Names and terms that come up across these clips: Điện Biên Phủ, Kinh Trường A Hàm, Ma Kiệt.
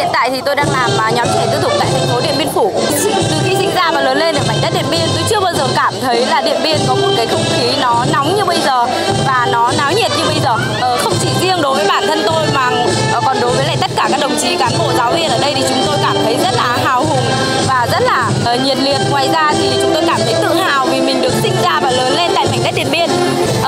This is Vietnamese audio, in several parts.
hiện tại thì tôi đang làm nhóm trẻ tư thục tại thành phố Điện Biên Phủ. Từ khi sinh ra và lớn lên ở mảnh đất Điện Biên, tôi chưa bao giờ cảm thấy là Điện Biên có một cái không khí nó nóng như bây giờ và nó náo nhiệt như bây giờ. Không chỉ riêng đối với bản thân tôi mà còn đối với lại tất cả các đồng chí cán bộ giáo viên ở đây thì chúng tôi cảm thấy rất là hào hùng và rất là nhiệt liệt. Ngoài ra thì chúng tôi cảm thấy tự hào vì mình được sinh ra và lớn lên tại mảnh đất Điện Biên.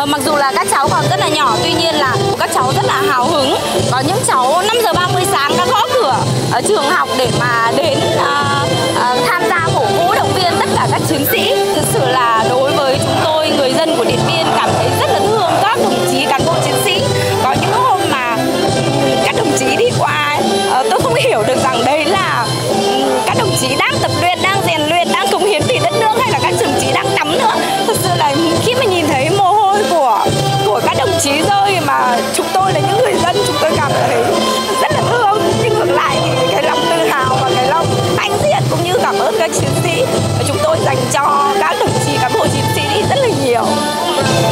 Mặc dù là các cháu còn rất là nhỏ, tuy nhiên là các cháu rất là hào hứng. Có những cháu 5:30 sáng đã gõ cửa ở trường học để mà đến tham gia cổ vũ động viên tất cả các chiến sĩ. Thực sự là đối với chúng tôi, người dân của Điện Biên cảm thấy rất là thương các đồng chí cán bộ chiến sĩ. Có những hôm mà các đồng chí đi qua, tôi không hiểu được rằng đấy là các đồng chí đang tập luyện, đang rèn luyện, đang cống hiến vì đất nước, hay là các đồng chí đang tắm nữa. Thực sự là khi mà nhìn thấy mồ hôi của các đồng chí rơi mà chúng tôi là những người dân, chúng tôi cảm thấy rất là thương. Nhưng ngược lại thì cái lòng tự hào và cái lòng hãnh diện cũng như cảm ơn các chiến sĩ chúng tôi dành cho các đồng chí cán bộ chiến sĩ rất là nhiều.